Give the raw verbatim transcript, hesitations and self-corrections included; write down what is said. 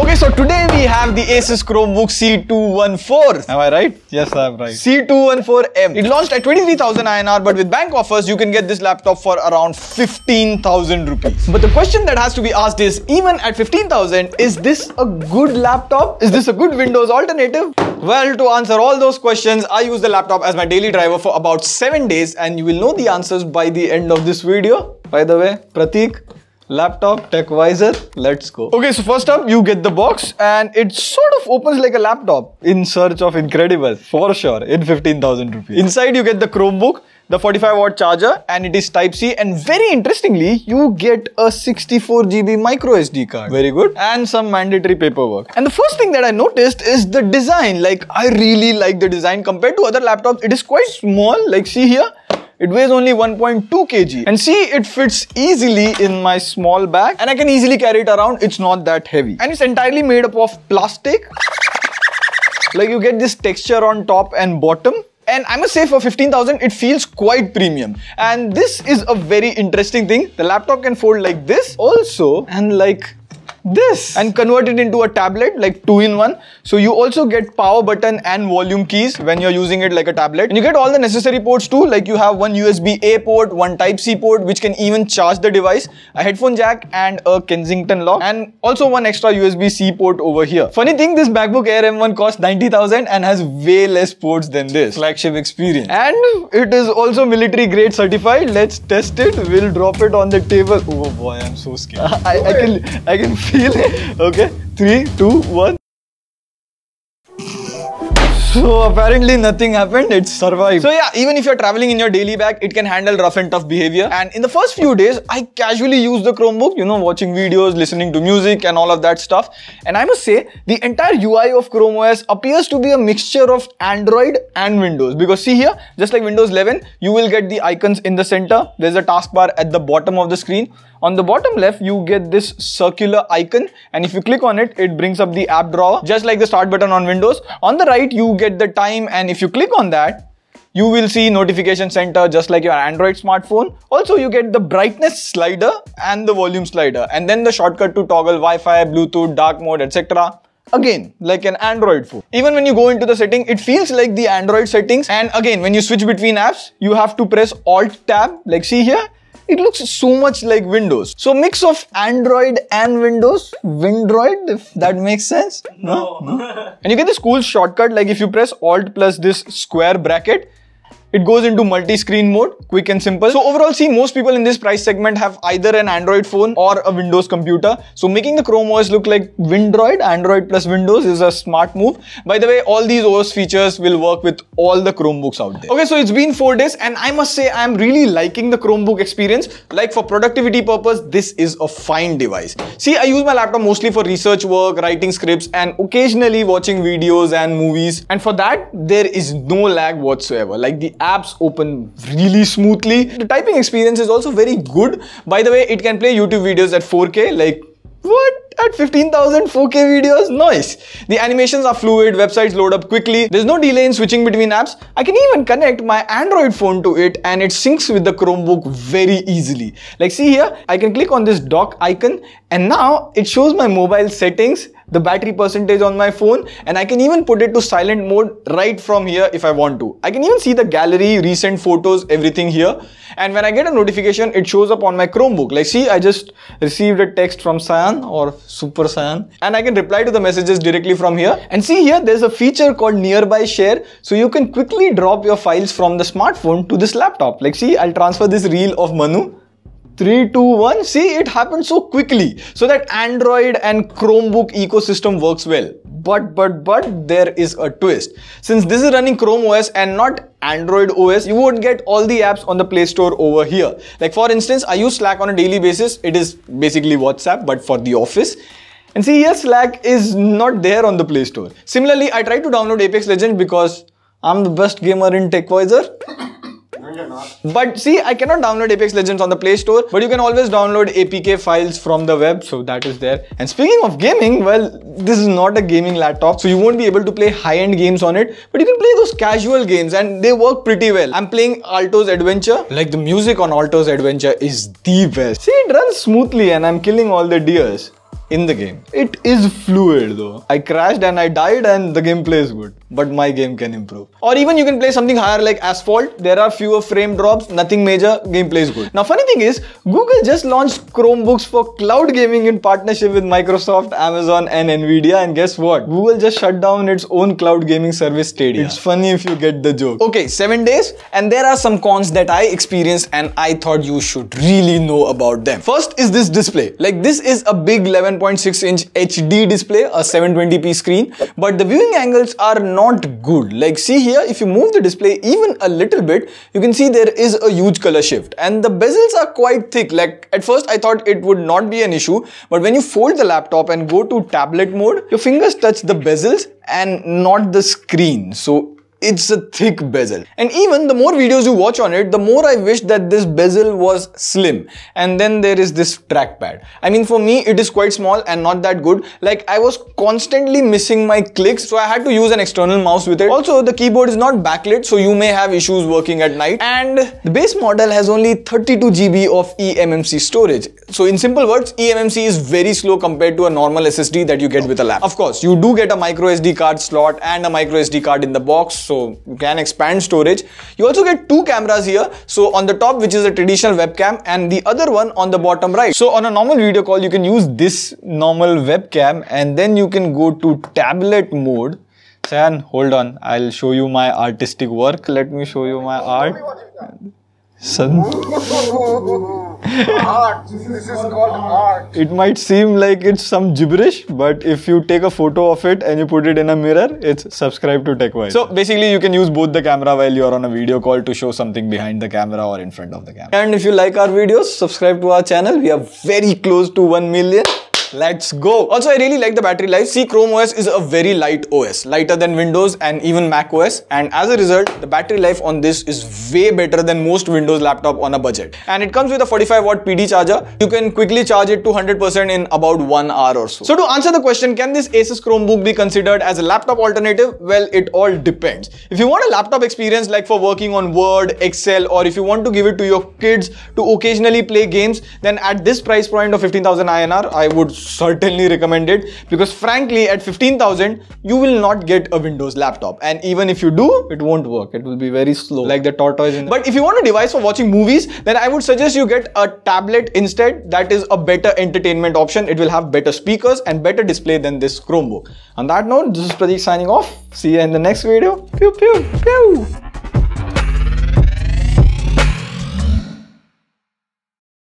Okay, so today we have the Asus Chromebook C two one four. Am I right? Yes, I am right. C two one four M. It launched at twenty-three thousand I N R, but with bank offers, you can get this laptop for around fifteen thousand rupees. But the question that has to be asked is, even at fifteen thousand, is this a good laptop? Is this a good Windows alternative? Well, to answer all those questions, I use the laptop as my daily driver for about seven days, and you will know the answers by the end of this video. By the way, Pratik, laptop, TechWiser, let's go. Okay, so first up, you get the box, and it sort of opens like a laptop in search of incredible, for sure, in fifteen thousand rupees. Inside, you get the Chromebook, the forty-five watt charger, and it is Type C, and very interestingly, you get a sixty-four G B micro S D card. Very good. And some mandatory paperwork. And the first thing that I noticed is the design. Like, I really like the design. Compared to other laptops, it is quite small. Like, see here, it weighs only one point two kilograms. And see, it fits easily in my small bag, and I can easily carry it around. It's not that heavy. And it's entirely made up of plastic. Like, you get this texture on top and bottom. And I must say, for fifteen thousand, it feels quite premium. And this is a very interesting thing. The laptop can fold like this also, and like this, and convert it into a tablet, like two in one. So you also get power button and volume keys when you're using it like a tablet. And you get all the necessary ports too, like you have one U S B A port, one Type C port, which can even charge the device, a headphone jack, and a Kensington lock, and also one extra U S B C port over here. Funny thing, this MacBook Air M one costs ninety thousand and has way less ports than this flagship experience. And it is also military grade certified. Let's test it. We'll drop it on the table. Oh boy, I'm so scared. I, I can, I can feel it. Okay, three, two, one. So apparently nothing happened, it survived. So yeah, even if you're traveling in your daily bag, it can handle rough and tough behavior. And in the first few days, I casually used the Chromebook, you know, watching videos, listening to music and all of that stuff. And I must say, the entire U I of Chrome O S appears to be a mixture of Android and Windows. Because see here, just like Windows eleven, you will get the icons in the center. There's a taskbar at the bottom of the screen. On the bottom left, you get this circular icon, and if you click on it, it brings up the app drawer, just like the start button on Windows. On the right, you get the time, and if you click on that, you will see notification center, just like your Android smartphone. Also, you get the brightness slider and the volume slider, and then the shortcut to toggle Wi-Fi, Bluetooth, dark mode, et cetera. Again, like an Android phone. Even when you go into the setting, it feels like the Android settings. And again, when you switch between apps, you have to press Alt-Tab, like see here. It looks so much like Windows. So mix of Android and Windows, Windroid, if that makes sense. No. no. And you get this cool shortcut, like if you press Alt plus this square bracket, it goes into multi-screen mode, quick and simple. So overall, see, most people in this price segment have either an Android phone or a Windows computer. So making the Chrome O S look like Windroid, Android plus Windows, is a smart move. By the way, all these O S features will work with all the Chromebooks out there. Okay, so it's been four days and I must say I'm really liking the Chromebook experience. Like for productivity purpose, this is a fine device. See, I use my laptop mostly for research work, writing scripts, and occasionally watching videos and movies. And for that, there is no lag whatsoever. Like the apps open really smoothly. The typing experience is also very good. By the way, it can play YouTube videos at four K. Like, what? At fifteen thousand, four K videos? Nice. The animations are fluid, websites load up quickly. There's no delay in switching between apps. I can even connect my Android phone to it and it syncs with the Chromebook very easily. Like see here, I can click on this dock icon and now it shows my mobile settings, the battery percentage on my phone, and I can even put it to silent mode right from here if I want to. I can even see the gallery, recent photos, everything here. And when I get a notification, it shows up on my Chromebook. Like see, I just received a text from Cyan or Super Cyan, and I can reply to the messages directly from here. And see here, there's a feature called Nearby Share. So you can quickly drop your files from the smartphone to this laptop. Like see, I'll transfer this reel of Manu. three, two, one. See, it happened so quickly. So that Android and Chromebook ecosystem works well. But, but, but, there is a twist. Since this is running Chrome O S and not Android O S, you won't get all the apps on the Play Store over here. Like for instance, I use Slack on a daily basis. It is basically WhatsApp, but for the office. And see here, Slack is not there on the Play Store. Similarly, I tried to download Apex Legends because I'm the best gamer in TechWiser. But see, I cannot download Apex Legends on the Play Store, but you can always download A P K files from the web, so that is there. And speaking of gaming, well, this is not a gaming laptop, so you won't be able to play high-end games on it, but you can play those casual games and they work pretty well. I'm playing Alto's Adventure. Like the music on Alto's Adventure is the best. See, it runs smoothly and I'm killing all the deers. in the game. It is fluid though. I crashed and I died and the gameplay is good, but my game can improve. Or even you can play something higher like Asphalt. There are fewer frame drops, nothing major, gameplay is good. Now funny thing is, Google just launched Chromebooks for cloud gaming in partnership with Microsoft, Amazon and Nvidia, and guess what? Google just shut down its own cloud gaming service Stadia. It's funny if you get the joke. Okay, seven days and there are some cons that I experienced and I thought you should really know about them. First is this display. Like this is a big eleven point six inch H D display, a seven twenty p screen, but the viewing angles are not good. Like see here, if you move the display even a little bit, you can see there is a huge color shift and the bezels are quite thick. Like at first I thought it would not be an issue, but when you fold the laptop and go to tablet mode, your fingers touch the bezels and not the screen. So it's a thick bezel. And even the more videos you watch on it, the more I wish that this bezel was slim. And then there is this trackpad. I mean, for me, it is quite small and not that good. Like I was constantly missing my clicks, so I had to use an external mouse with it. Also, the keyboard is not backlit, so you may have issues working at night. And the base model has only thirty-two gigabytes of eMMC storage. So in simple words, eMMC is very slow compared to a normal S S D that you get with a laptop. Of course, you do get a micro S D card slot and a micro S D card in the box, so you can expand storage. You also get two cameras here. So on the top, which is a traditional webcam, and the other one on the bottom right. So on a normal video call, you can use this normal webcam and then you can go to tablet mode. Sayan, hold on. I'll show you my artistic work. Let me show you my art. Son. Art. This is called art. It might seem like it's some gibberish, but if you take a photo of it and you put it in a mirror, it's subscribe to TechWiser. So basically you can use both the camera while you're on a video call to show something behind the camera or in front of the camera. And if you like our videos, subscribe to our channel. We are very close to one million. Let's go. Also, I really like the battery life. See, Chrome O S is a very light O S, lighter than Windows and even Mac O S. And as a result, the battery life on this is way better than most Windows laptop on a budget. And it comes with a forty-five watt P D charger. You can quickly charge it to one hundred percent in about one hour or so. So to answer the question, can this Asus Chromebook be considered as a laptop alternative? Well, it all depends. If you want a laptop experience like for working on Word, Excel, or if you want to give it to your kids to occasionally play games, then at this price point of fifteen thousand I N R, I would certainly recommend it, because frankly at fifteen thousand you will not get a Windows laptop, and even if you do, it won't work. It will be very slow, like the tortoise in the... But if you want a device for watching movies, then I would suggest you get a tablet instead. That is a better entertainment option. It will have better speakers and better display than this Chromebook. On that note, this is Pradeep signing off. See you in the next video. Pew pew pew.